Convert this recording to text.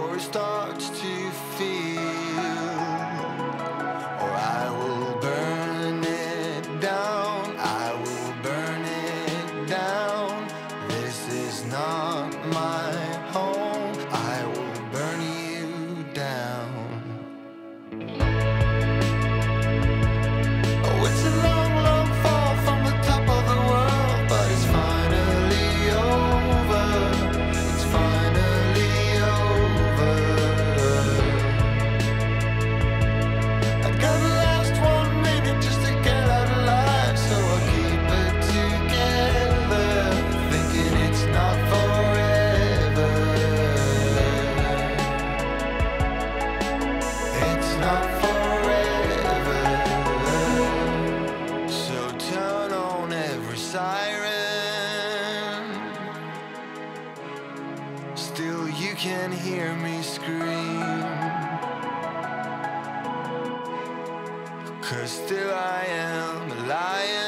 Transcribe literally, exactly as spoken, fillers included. before it starts to feel, or I will burn it down, I will burn it down. This is not my home, I will burn you down. Oh, it's a long, long fall from the top of the world, but it's finally over, it's finally over. I got the last one minute just to get out alive, so I'll keep it together, thinking it's not forever. It's not forever. So turn on every siren, still you can hear me scream, 'cause still I am a lion.